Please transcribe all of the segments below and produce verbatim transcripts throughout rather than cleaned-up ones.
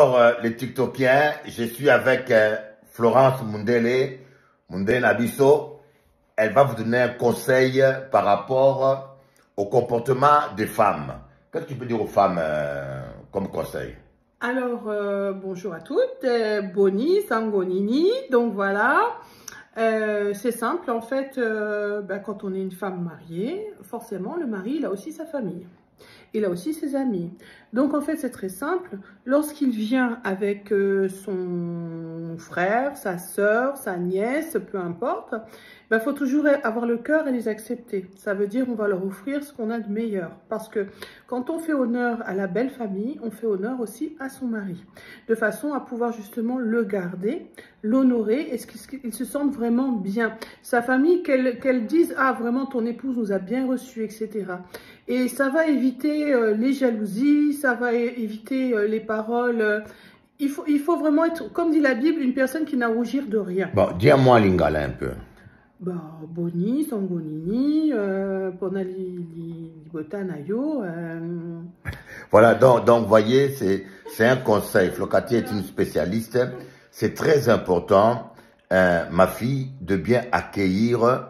Alors, euh, les TikTokiens, je suis avec euh, Florence Mundele Mundele Mundele. Elle va vous donner un conseil par rapport au comportement des femmes. Qu'est-ce que tu peux dire aux femmes euh, comme conseil? Alors, euh, bonjour à toutes, euh, Boni, Sangonini, donc voilà, euh, c'est simple en fait, euh, ben, quand on est une femme mariée, forcément le mari il a aussi sa famille, il a aussi ses amis, donc en fait c'est très simple, lorsqu'il vient avec euh, son frère, sa soeur, sa nièce, peu importe, ben, faut toujours avoir le cœur et les accepter, ça veut dire on va leur offrir ce qu'on a de meilleur, parce que quand on fait honneur à la belle famille, on fait honneur aussi à son mari, de façon à pouvoir justement le garder, l'honorer, et qu'il se sente vraiment bien, sa famille, qu'elle qu'elle dise ah vraiment ton épouse nous a bien reçus, et cetera. Et ça va éviter euh, les jalousies, ça va éviter euh, les paroles, euh, il faut, il faut vraiment être, comme dit la Bible, une personne qui n'a à rougir de rien. Bon, dis-moi Lingala un peu. Bah, Boni, Sangonini, euh, Ponali, Botanayo. Euh... Voilà, donc, donc voyez, c'est un conseil. Flo Katia est une spécialiste. C'est très important, euh, ma fille, de bien accueillir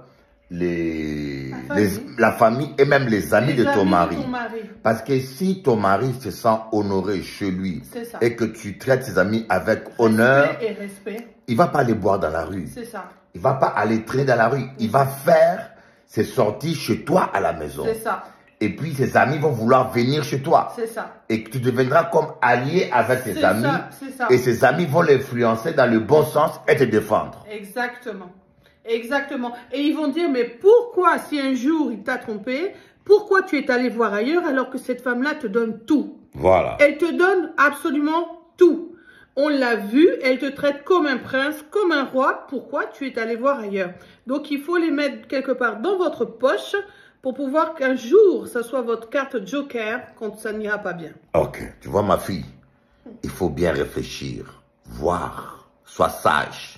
les, la, famille. les, la famille et même les amis, les de, amis ton mari. de ton mari. Parce que si ton mari se sent honoré chez lui et que tu traites ses amis avec respect honneur, et respect. il ne va pas aller boire dans la rue. C'est ça. Il va pas aller traîner dans la rue. Il va faire ses sorties chez toi à la maison. C'est ça. Et puis, ses amis vont vouloir venir chez toi. C'est ça. Et tu deviendras comme allié avec tes amis. C'est ça. Et ses amis vont l'influencer dans le bon sens et te défendre. Exactement. Exactement. Et ils vont dire, mais pourquoi si un jour il t'a trompé, pourquoi tu es allé voir ailleurs alors que cette femme-là te donne tout? Voilà. Elle te donne absolument tout. On l'a vu, elle te traite comme un prince, comme un roi. Pourquoi tu es allé voir ailleurs? Donc, il faut les mettre quelque part dans votre poche pour pouvoir qu'un jour, ça soit votre carte joker quand ça n'ira pas bien. Ok. Tu vois, ma fille, il faut bien réfléchir, voir, sois sage.